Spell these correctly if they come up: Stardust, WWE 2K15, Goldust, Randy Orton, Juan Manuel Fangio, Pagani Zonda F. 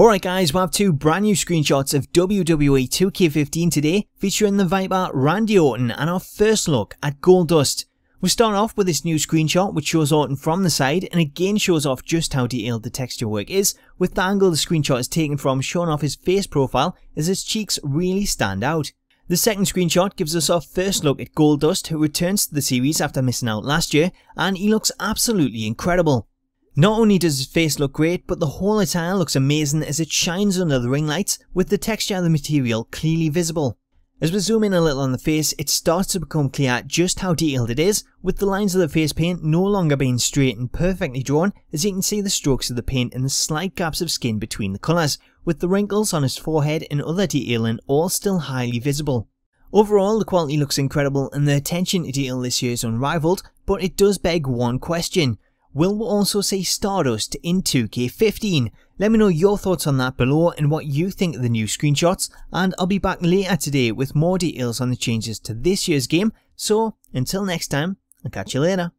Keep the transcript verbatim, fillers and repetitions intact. Alright guys, we have two brand new screenshots of W W E two K fifteen today, featuring the Viper Randy Orton and our first look at Goldust. We start off with this new screenshot which shows Orton from the side and again shows off just how detailed the texture work is, with the angle the screenshot is taken from showing off his face profile as his cheeks really stand out. The second screenshot gives us our first look at Goldust, who returns to the series after missing out last year, and he looks absolutely incredible. Not only does his face look great, but the whole attire looks amazing as it shines under the ring lights, with the texture of the material clearly visible. As we zoom in a little on the face, it starts to become clear just how detailed it is, with the lines of the face paint no longer being straight and perfectly drawn, as you can see the strokes of the paint and the slight gaps of skin between the colours, with the wrinkles on his forehead and other detailing all still highly visible. Overall, the quality looks incredible and the attention to detail this year is unrivalled, but it does beg one question. Will we also see Stardust in two K fifteen? Let me know your thoughts on that below and what you think of the new screenshots, and I'll be back later today with more details on the changes to this year's game, so until next time, I'll catch you later.